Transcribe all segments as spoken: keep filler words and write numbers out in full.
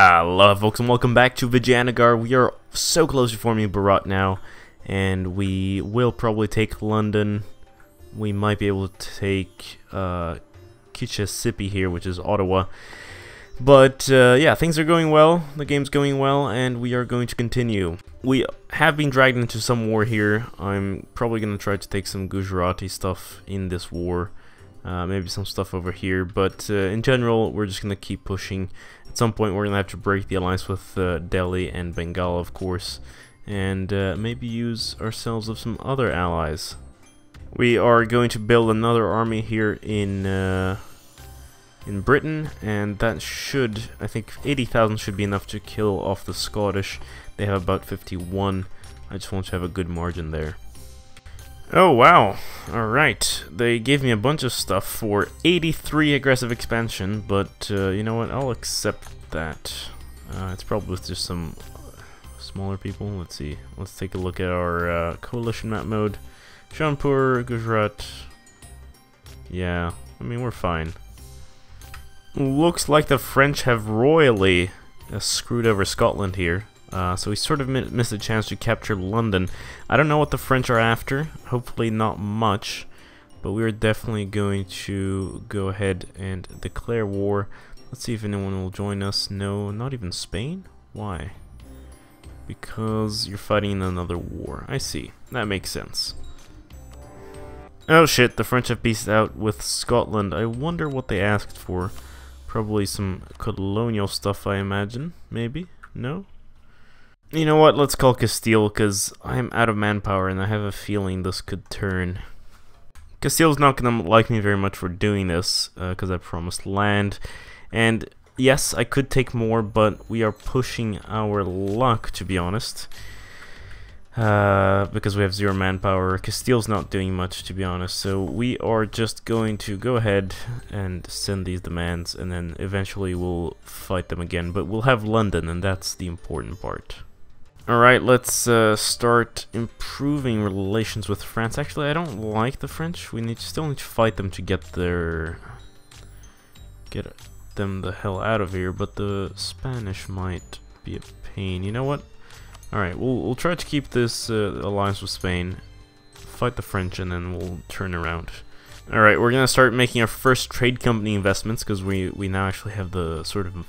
Hello folks and welcome back to Vijayanagar. We are so close to forming Bharat now, and we will probably take London. We might be able to take uh, Kitchissippi here, which is Ottawa. But uh, yeah, things are going well, the game's going well, and we are going to continue. We have been dragged into some war here. I'm probably going to try to take some Gujarati stuff in this war. Uh, maybe some stuff over here, but uh, in general we're just going to keep pushing. At some point we're going to have to break the alliance with uh, Delhi and Bengal, of course, and uh, maybe use ourselves of some other allies. We are going to build another army here in uh, in Britain, and that should, I think eighty thousand should be enough to kill off the Scottish. They have about fifty-one. I just want to have a good margin there. Oh wow, alright, they gave me a bunch of stuff for eighty-three aggressive expansion, but uh, you know what, I'll accept that. Uh, it's probably with just some smaller people. Let's see, let's take a look at our uh, coalition map mode. Jaunpur, Gujarat, yeah, I mean we're fine. Looks like the French have royally uh, screwed over Scotland here. Uh, so we sort of mi missed a chance to capture London. I don't know what the French are after, hopefully not much, but we're definitely going to go ahead and declare war. Let's see if anyone will join us. No, not even Spain? Why? Because you're fighting in another war. I see, that makes sense. Oh shit, the French have peaced out with Scotland. I wonder what they asked for. Probably some colonial stuff, I imagine. Maybe? No? You know what, let's call Castile, because I'm out of manpower and I have a feeling this could turn. Castile's not going to like me very much for doing this, because uh, I promised land. And yes, I could take more, but we are pushing our luck, to be honest. Uh, because we have zero manpower. Castile's not doing much, to be honest. So we are just going to go ahead and send these demands, and then eventually we'll fight them again. But we'll have London, and that's the important part. Alright, let's uh, start improving relations with France. Actually, I don't like the French. We need, still need to fight them to get their... get them the hell out of here, but the Spanish might be a pain. You know what? Alright, we'll, we'll try to keep this uh, alliance with Spain, fight the French, and then we'll turn around. Alright, we're going to start making our first trade company investments, because we, we now actually have the sort of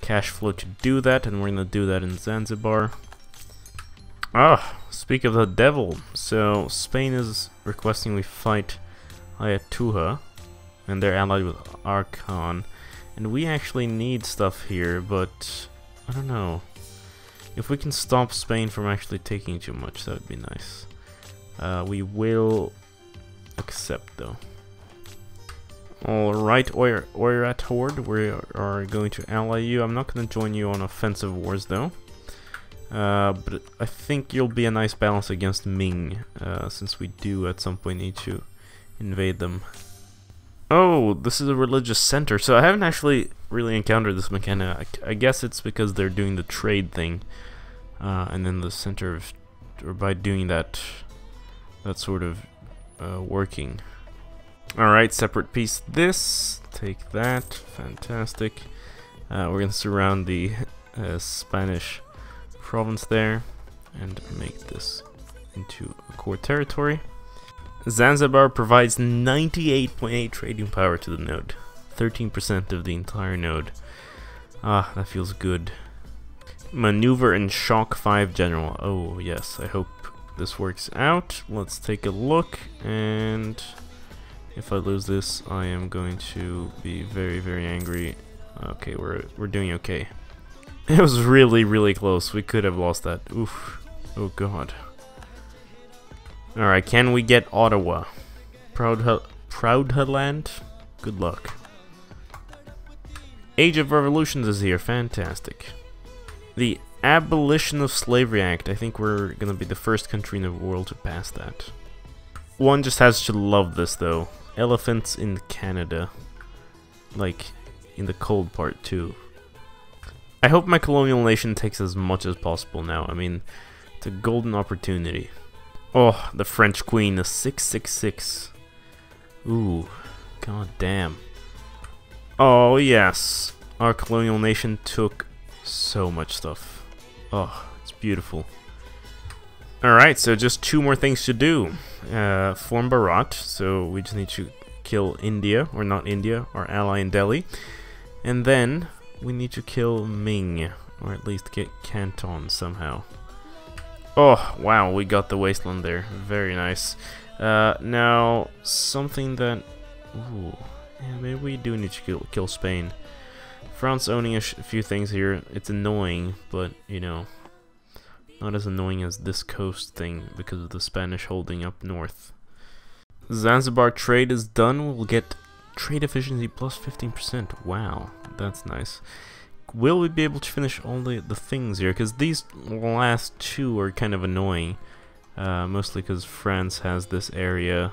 cash flow to do that, and we're going to do that in Zanzibar. Ah, speak of the devil. So Spain is requesting we fight Ayatuha, and they're allied with Archon, and we actually need stuff here, but I don't know if we can stop Spain from actually taking too much. That would be nice. Uh, we will accept though. All right, Oirat Horde, we are going to ally you. I'm not going to join you on offensive wars though. Uh, but I think you'll be a nice balance against Ming, uh, since we do at some point need to invade them. Oh, this is a religious center, so I haven't actually really encountered this mechanic. I guess it's because they're doing the trade thing, uh, and then the center of, or by doing that, that's sort of uh, working. Alright, separate piece this, take that, fantastic. Uh, we're gonna surround the uh, Spanish province there and make this into a core territory. Zanzibar provides ninety-eight point eight trading power to the node, thirteen percent of the entire node. Ah, that feels good. Maneuver and shock five general. Oh yes, I hope this works out. Let's take a look, and if I lose this I am going to be very very angry. Okay, we're we're doing okay. It was really, really close. We could have lost that. Oof. Oh god. Alright, can we get Ottawa? Proudhu- Proudhutland? Good luck. Age of Revolutions is here. Fantastic. The Abolition of Slavery Act. I think we're gonna be the first country in the world to pass that. One just has to love this, though. Elephants in Canada. Like, in the cold part, too. I hope my colonial nation takes as much as possible now. I mean, it's a golden opportunity. Oh, the French Queen, a six six six. Ooh, god damn. Oh yes, our colonial nation took So much stuff. Oh, it's beautiful. Alright, so just two more things to do. Uh, form Bharat, so we just need to kill India, or not India, our ally in Delhi. And then we need to kill Ming, or at least get Canton somehow. Oh, wow, we got the wasteland there. Very nice. Uh, now, something that... Ooh, yeah, maybe we do need to kill, kill Spain. France owning a sh few things here. It's annoying, but, you know, not as annoying as this coast thing because of the Spanish holding up north. Zanzibar trade is done. We'll get trade efficiency plus fifteen percent. Wow, that's nice. Will we be able to finish all the, the things here? Because these last two are kind of annoying. Uh, mostly because France has this area.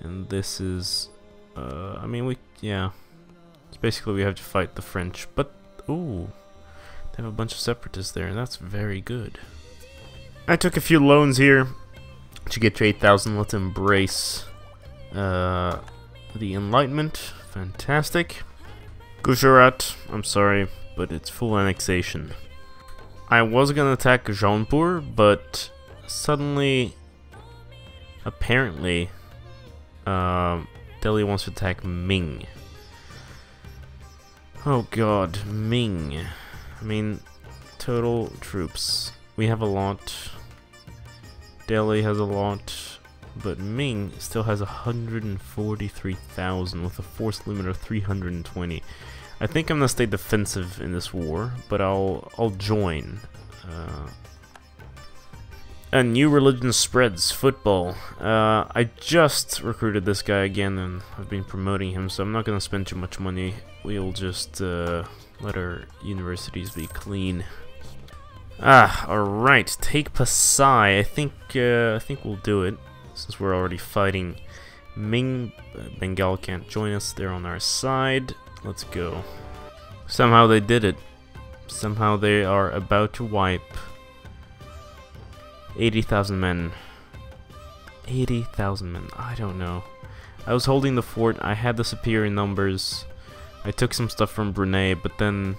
And this is... Uh, I mean, we... Yeah. It's basically we have to fight the French. But... Ooh. They have a bunch of separatists there. That's very good. I took a few loans here to get to eight thousand. Let's embrace uh, the Enlightenment. Fantastic. Gujarat. I'm sorry, but it's full annexation. I was gonna attack Jaunpur, but suddenly, apparently, uh, Delhi wants to attack Ming. Oh god, Ming. I mean, total troops. We have a lot. Delhi has a lot, but Ming still has one hundred forty-three thousand with a force limit of three hundred twenty. I think I'm gonna stay defensive in this war, but I'll I'll join. Uh, A new religion spreads, football. Uh, I just recruited this guy again and I've been promoting him, so I'm not gonna spend too much money. We'll just uh, let our universities be clean. Ah, alright, take Pasai. I think uh, I think we'll do it, since we're already fighting Ming. Bengal can't join us, they're on our side. Let's go. Somehow they did it. Somehow they are about to wipe eighty thousand men. eighty thousand men. I don't know. I was holding the fort. I had the superior numbers. I took some stuff from Brunei, but then...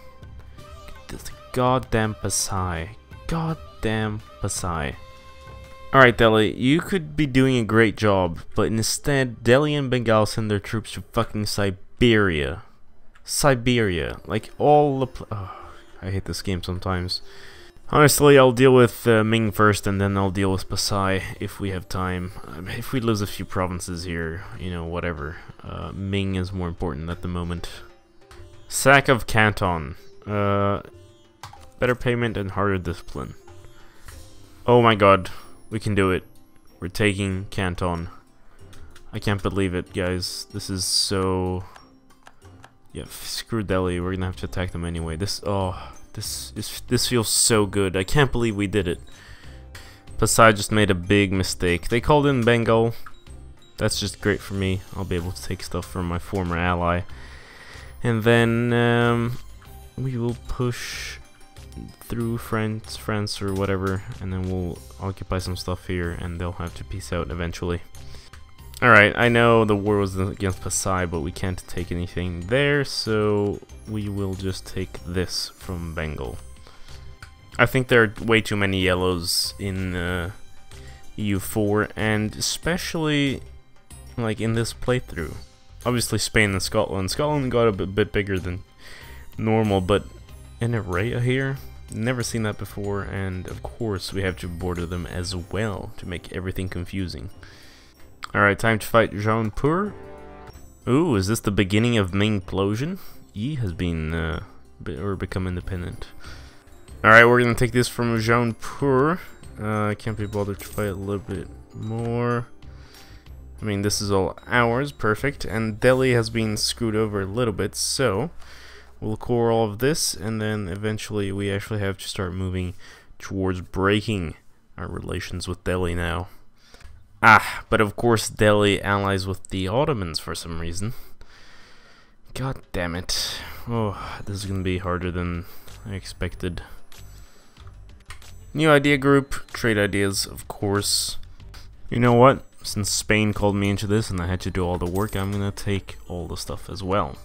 Goddamn Pasai. Goddamn Pasai. Alright, Delhi. You could be doing a great job, but instead, Delhi and Bengal send their troops to fucking Siberia. Siberia. Like, all the... Pl oh, I hate this game sometimes. Honestly, I'll deal with uh, Ming first, and then I'll deal with Pasai if we have time. Um, if we lose a few provinces here, you know, whatever. Uh, Ming is more important at the moment. Sack of Canton. Uh, better payment and harder discipline. Oh my god, we can do it. We're taking Canton. I can't believe it, guys. This is so... Yeah, screw Delhi. We're gonna have to attack them anyway. This... Oh... This is, this feels so good. I can't believe we did it. Pasai just made a big mistake. They called in Bengal. That's just great for me. I'll be able to take stuff from my former ally. And then um, we will push through France, France or whatever, and then we'll occupy some stuff here, and they'll have to peace out eventually. Alright, I know the war was against Pasai, but we can't take anything there, so we will just take this from Bengal. I think there are way too many yellows in uh, E U four, and especially like in this playthrough. Obviously Spain and Scotland. Scotland got a bit, bit bigger than normal, but an area here? Never seen that before, and of course we have to border them as well to make everything confusing. Alright, time to fight Jaunpur. Ooh, is this the beginning of Ming plosion? Yi has been, uh, be or become independent. Alright, we're gonna take this from Jaunpur. I uh, can't be bothered to fight a little bit more. I mean, this is all ours, perfect. And Delhi has been screwed over a little bit, so we'll core all of this, and then eventually we actually have to start moving towards breaking our relations with Delhi now. Ah, but of course Delhi allies with the Ottomans for some reason. God damn it. Oh, this is gonna be harder than I expected. New idea group, trade ideas, of course. You know what? Since Spain called me into this and I had to do all the work, I'm gonna take all the stuff as well.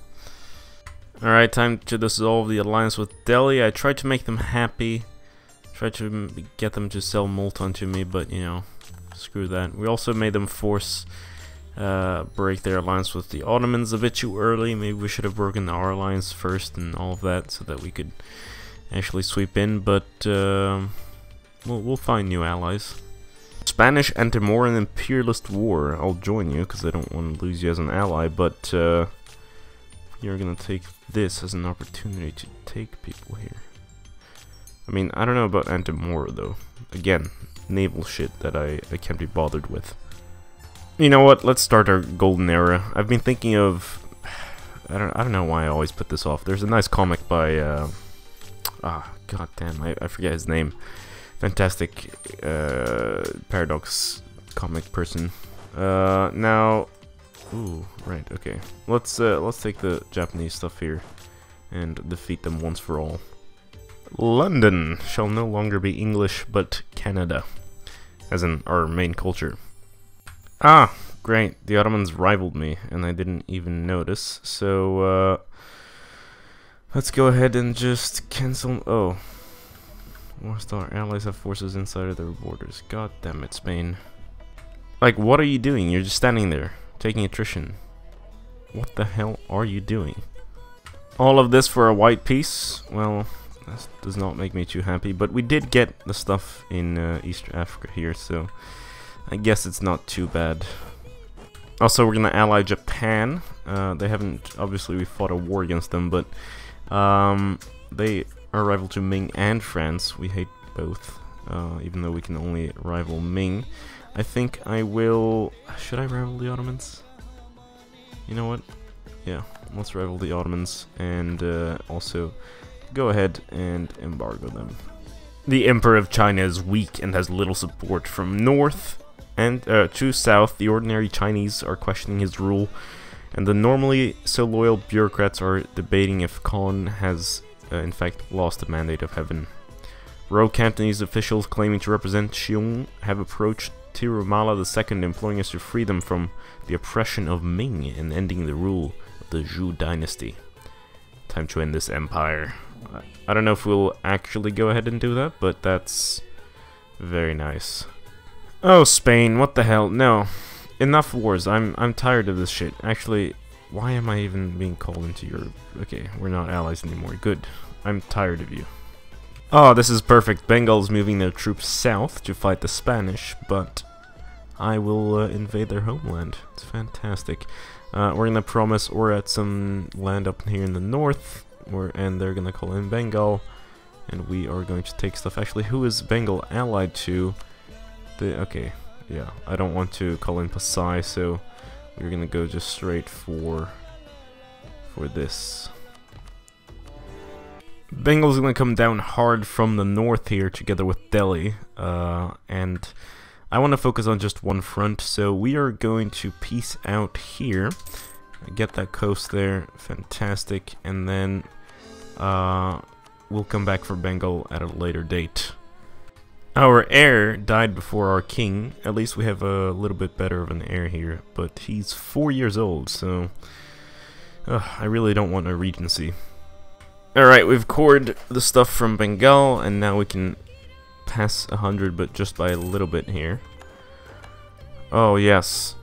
Alright, time to dissolve the alliance with Delhi. I tried to make them happy. Tried to get them to sell Multan to me, but you know, screw that. We also made them force uh, break their alliance with the Ottomans a bit too early. Maybe we should have broken our alliance first and all of that so that we could actually sweep in, but uh, we'll, we'll find new allies. Spanish Antimoran Imperialist War. I'll join you because I don't want to lose you as an ally, but uh, you're gonna take this as an opportunity to take people here. I mean, I don't know about Antimora though. Again, naval shit that I, I can't be bothered with. You know what? Let's start our golden era. I've been thinking of... I don't, I don't know why I always put this off. There's a nice comic by... Uh, ah, god damn, I, I forget his name. Fantastic uh, Paradox comic person. Uh, now... Ooh, right, okay. Let's, uh, let's take the Japanese stuff here and defeat them once for all. London shall no longer be English, but Canada, as in our main culture. Ah, great, the Ottomans rivaled me, and I didn't even notice, so, uh, let's go ahead and just cancel, oh, whilst our allies have forces inside of their borders, god damn it, Spain. Like, what are you doing? You're just standing there, taking attrition. What the hell are you doing? All of this for a white piece? Well... that does not make me too happy, but we did get the stuff in uh, East Africa here, so I guess it's not too bad. Also, we're gonna ally Japan. Uh, they haven't, obviously we fought a war against them, but um, they are rival to Ming and France. We hate both, uh, even though we can only rival Ming. I think I will... should I rival the Ottomans? You know what? Yeah, let's rival the Ottomans, and uh, also... go ahead and embargo them. The Emperor of China is weak and has little support from north and uh, to south. The ordinary Chinese are questioning his rule, and the normally so loyal bureaucrats are debating if Khan has uh, in fact lost the mandate of heaven. Rogue Cantonese officials claiming to represent Xiong have approached Tirumala the second, imploring us to free them from the oppression of Ming and ending the rule of the Zhu dynasty. Time to end this empire. I don't know if we'll actually go ahead and do that, but that's very nice. Oh, Spain, what the hell? No. Enough wars. I'm I'm tired of this shit. Actually, why am I even being called into Europe? Okay, we're not allies anymore. Good. I'm tired of you. Oh, this is perfect. Bengal's moving their troops south to fight the Spanish, but I will uh, invade their homeland. It's fantastic. Uh, we're gonna promise Oirat some land up here in the north. We're, and they're gonna call in Bengal, and we are going to take stuff. Actually, who is Bengal allied to? The okay, yeah, I don't want to call in Pasai, so we're gonna go just straight for for this. Bengal's gonna come down hard from the north here, together with Delhi, uh, and I want to focus on just one front. So we are going to peace out here. Get that coast there, fantastic, and then uh, we'll come back for Bengal at a later date. Our heir died before our king. At least we have a little bit better of an heir here, but he's four years old, so uh, I really don't want a regency. Alright, we've cored the stuff from Bengal, and now we can pass a hundred, but just by a little bit here. Oh yes.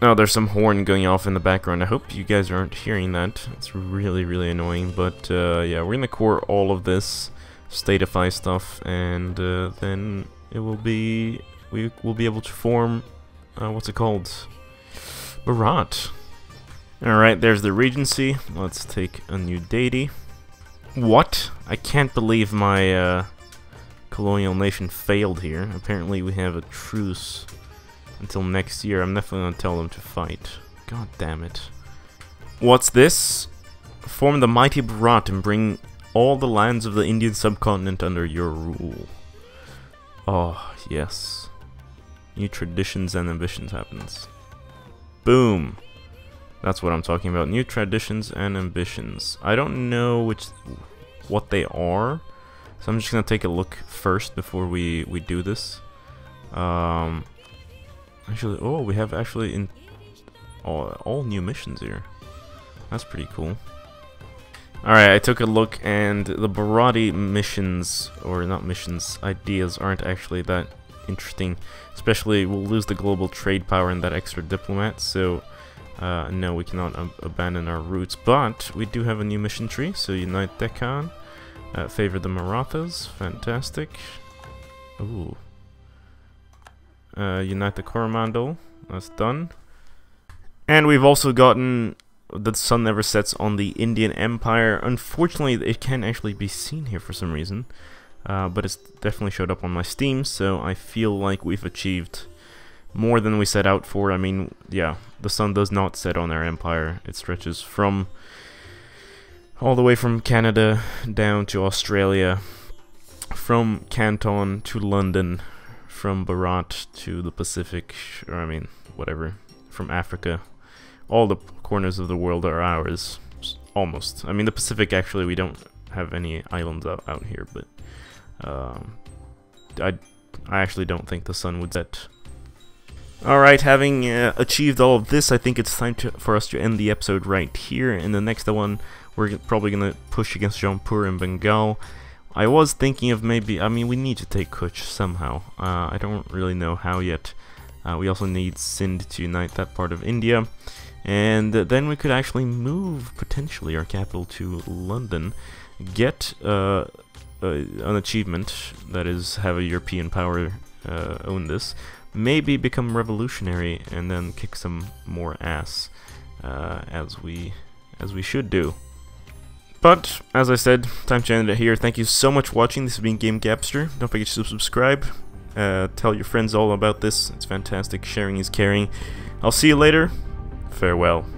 Oh, there's some horn going off in the background. I hope you guys aren't hearing that. It's really, really annoying. But, uh, yeah, we're going to core all of this statify stuff. And uh, then it will be... we will be able to form... Uh, what's it called? Bharat. Alright, there's the regency. Let's take a new deity. What? I can't believe my uh, colonial nation failed here. Apparently we have a truce... until next year. I'm definitely gonna tell them to fight. God damn it. What's this? Form the mighty Bharat and bring all the lands of the Indian subcontinent under your rule. Oh, yes. New traditions and ambitions happens. Boom. That's what I'm talking about. New traditions and ambitions. I don't know which, what they are, so I'm just gonna take a look first before we, we do this. Um... Actually, oh, we have actually in all, all new missions here. That's pretty cool. Alright, I took a look, and the Bharati missions, or not missions, ideas aren't actually that interesting. Especially, we'll lose the global trade power and that extra diplomat, so uh, no, we cannot ab abandon our roots. But we do have a new mission tree, so unite Deccan, uh, favor the Marathas, fantastic. Ooh. Uh, unite the Coromandel, that's done. And we've also gotten The Sun Never Sets on the Indian Empire. Unfortunately, it can't actually be seen here for some reason, uh, but it's definitely showed up on my Steam, so I feel like we've achieved more than we set out for. I mean, yeah, the sun does not set on our empire. It stretches from all the way from Canada down to Australia, from Canton to London, from Bharat to the Pacific, or I mean, whatever, from Africa. All the corners of the world are ours, almost. I mean, the Pacific, actually, we don't have any islands out, out here, but um, I, I actually don't think the sun would set. Alright, having uh, achieved all of this, I think it's time to, for us to end the episode right here. In the next one, we're probably going to push against Jaunpur and Bengal. I was thinking of maybe, I mean, we need to take Kutch somehow. Uh, I don't really know how yet. Uh, we also need Sindh to unite that part of India. And then we could actually move, potentially, our capital to London, get uh, uh, an achievement, that is, have a European power uh, own this, maybe become revolutionary, and then kick some more ass, uh, as we as we should do. But, as I said, time to end it here. Thank you so much for watching. This has been GameGabster. Don't forget to subscribe. Uh, tell your friends all about this. It's fantastic. Sharing is caring. I'll see you later. Farewell.